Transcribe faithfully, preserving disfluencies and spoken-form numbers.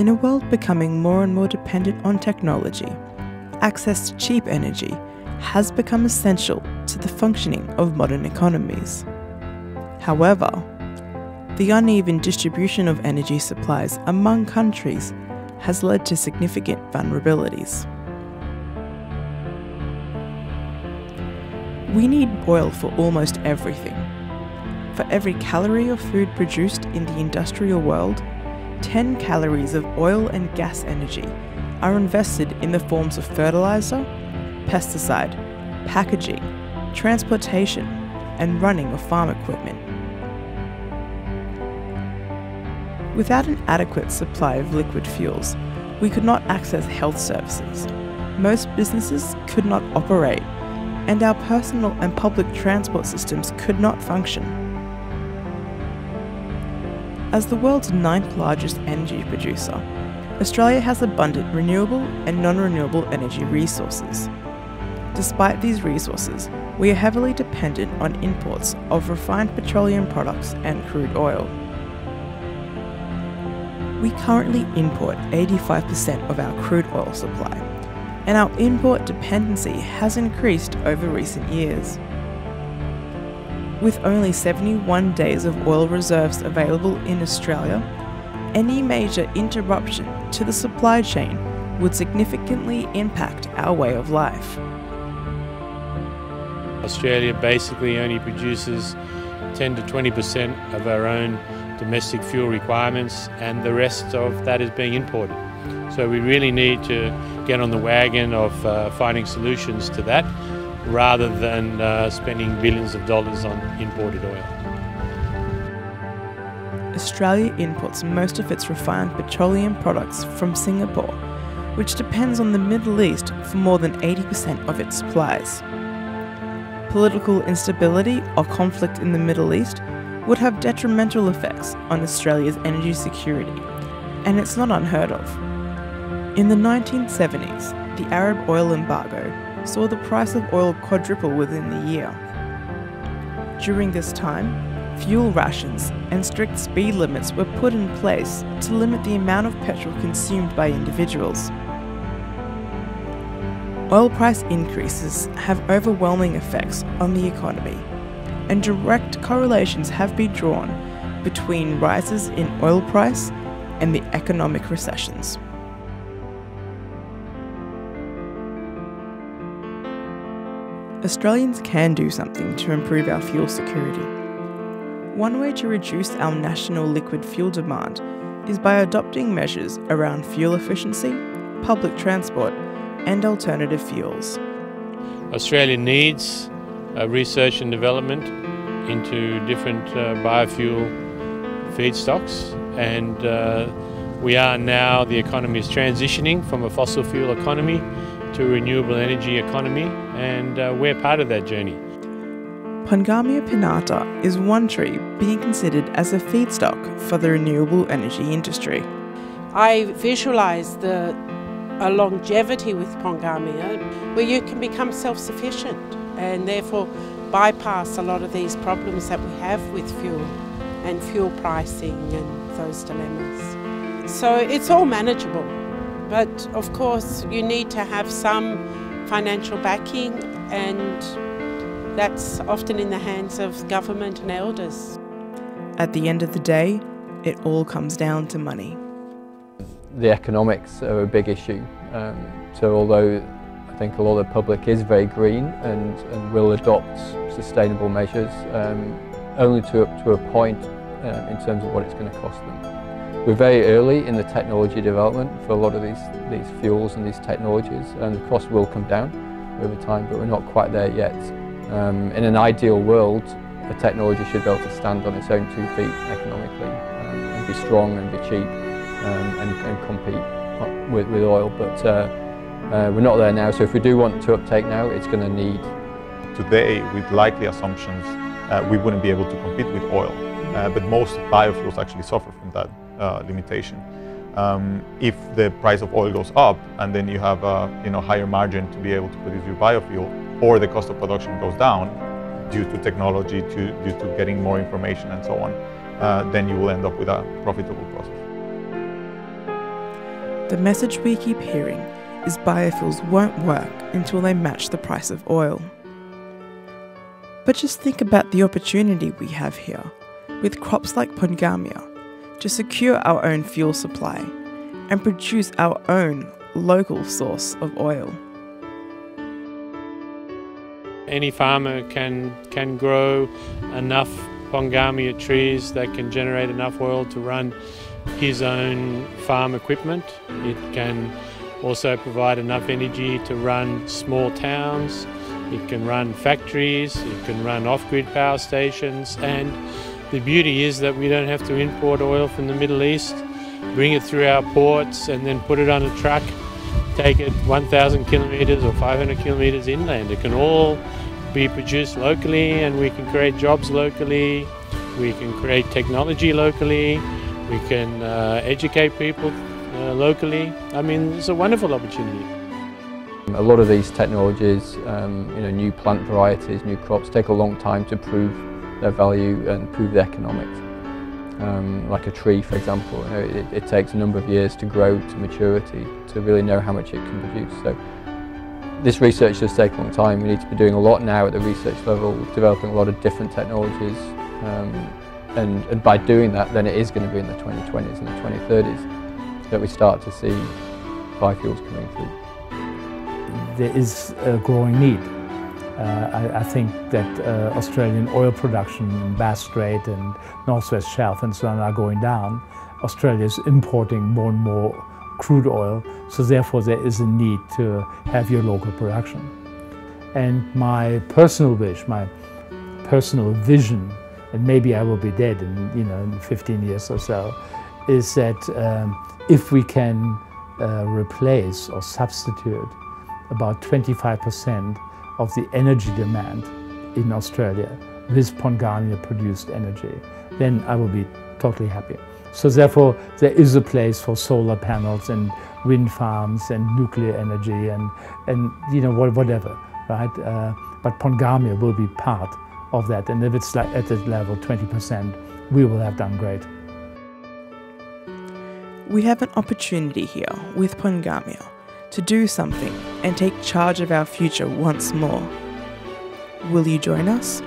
In a world becoming more and more dependent on technology, access to cheap energy has become essential to the functioning of modern economies. However, the uneven distribution of energy supplies among countries has led to significant vulnerabilities. We need oil for almost everything. For every calorie of food produced in the industrial world, ten calories of oil and gas energy are invested in the forms of fertilizer, pesticide, packaging, transportation, and running of farm equipment. Without an adequate supply of liquid fuels, we could not access health services, most businesses could not operate, and our personal and public transport systems could not function. As the world's ninth largest energy producer, Australia has abundant renewable and non-renewable energy resources. Despite these resources, we are heavily dependent on imports of refined petroleum products and crude oil. We currently import eighty-five percent of our crude oil supply, and our import dependency has increased over recent years. With only seventy-one days of oil reserves available in Australia, any major interruption to the supply chain would significantly impact our way of life. Australia basically only produces ten to twenty percent of our own domestic fuel requirements, and the rest of that is being imported. So we really need to get on the wagon of uh, finding solutions to that, rather than uh, spending billions of dollars on imported oil. Australia imports most of its refined petroleum products from Singapore, which depends on the Middle East for more than eighty percent of its supplies. Political instability or conflict in the Middle East would have detrimental effects on Australia's energy security, and it's not unheard of. In the nineteen seventies, the Arab oil embargo saw the price of oil quadruple within the year. During this time, fuel rations and strict speed limits were put in place to limit the amount of petrol consumed by individuals. Oil price increases have overwhelming effects on the economy, and direct correlations have been drawn between rises in oil price and the economic recessions. Australians can do something to improve our fuel security. One way to reduce our national liquid fuel demand is by adopting measures around fuel efficiency, public transport, and alternative fuels. Australia needs uh, research and development into different uh, biofuel feedstocks, and uh, we are now, the economy is transitioning from a fossil fuel economy to a renewable energy economy, and uh, we're part of that journey. Pongamia pinnata is one tree being considered as a feedstock for the renewable energy industry. I visualise the a longevity with Pongamia, where you can become self-sufficient and therefore bypass a lot of these problems that we have with fuel and fuel pricing and those dilemmas. So it's all manageable. But of course, you need to have some financial backing, and that's often in the hands of government and elders. At the end of the day, it all comes down to money. The economics are a big issue. Um, so although I think a lot of the public is very green and, and will adopt sustainable measures, um, only to up to a point uh, in terms of what it's going to cost them. We're very early in the technology development for a lot of these, these fuels and these technologies, and the cost will come down over time, but we're not quite there yet. Um, in an ideal world, a technology should be able to stand on its own two feet economically, um, and be strong and be cheap, um, and, and compete with, with oil, but uh, uh, we're not there now, so if we do want to uptake now, it's going to need. Today, with likely assumptions, uh, we wouldn't be able to compete with oil, uh, but most biofuels actually suffer from that. Uh, limitation. Um, if the price of oil goes up, and then you have a you know higher margin to be able to produce your biofuel, or the cost of production goes down due to technology, to, due to getting more information and so on, uh, then you will end up with a profitable process. The message we keep hearing is biofuels won't work until they match the price of oil. But just think about the opportunity we have here, with crops like Pongamia, to secure our own fuel supply and produce our own local source of oil. Any farmer can, can grow enough Pongamia trees that can generate enough oil to run his own farm equipment. It can also provide enough energy to run small towns, it can run factories, it can run off-grid power stations, and the beauty is that we don't have to import oil from the Middle East, bring it through our ports and then put it on a truck, take it one thousand kilometres or five hundred kilometres inland. It can all be produced locally and we can create jobs locally, we can create technology locally, we can uh, educate people uh, locally. I mean, it's a wonderful opportunity. A lot of these technologies, um, you know, new plant varieties, new crops take a long time to prove their value and prove the economics. Um, like a tree, for example, you know, it, it takes a number of years to grow to maturity to really know how much it can produce. So this research does take a long time. We need to be doing a lot now at the research level, developing a lot of different technologies, um, and, and by doing that, then it is going to be in the twenty twenties and the twenty thirties that we start to see biofuels coming through. There is a growing need. Uh, I, I think that uh, Australian oil production in Bass Strait and Northwest Shelf and so on are going down. Australia is importing more and more crude oil, so therefore there is a need to have your local production. And my personal wish, my personal vision, and maybe I will be dead in, you know, in fifteen years or so, is that um, if we can uh, replace or substitute about twenty-five percent of the energy demand in Australia with Pongamia produced energy, then I will be totally happy. So therefore there is a place for solar panels and wind farms and nuclear energy and, and you know, whatever, right? Uh, but Pongamia will be part of that, and if it's like at that level twenty percent, we will have done great. We have an opportunity here with Pongamia to do something and take charge of our future once more. Will you join us?